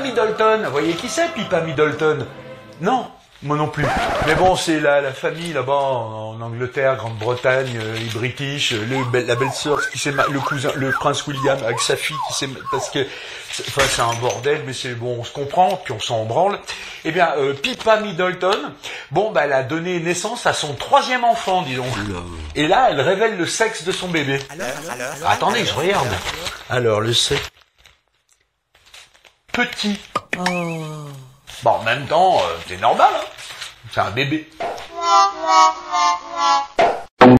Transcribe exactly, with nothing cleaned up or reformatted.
Pippa Middleton. Vous voyez qui c'est, Pippa Middleton? Non, moi non plus. Mais bon, c'est la, la famille là-bas en, en Angleterre, Grande-Bretagne, euh, les British, le, la belle-sœur qui s'est mariée, le cousin, le prince William avec sa fille qui s'est, parce que, enfin, c'est un bordel, mais c'est bon, on se comprend, puis on s'en branle. Eh bien, euh, Pippa Middleton, bon, bah, elle a donné naissance à son troisième enfant, disons. Et là, elle révèle le sexe de son bébé. Alors, alors, alors, attendez, alors, je regarde. Alors, alors. alors le sexe. Petit. Oh. Bon, en même temps, euh, c'est normal, hein. C'est un bébé.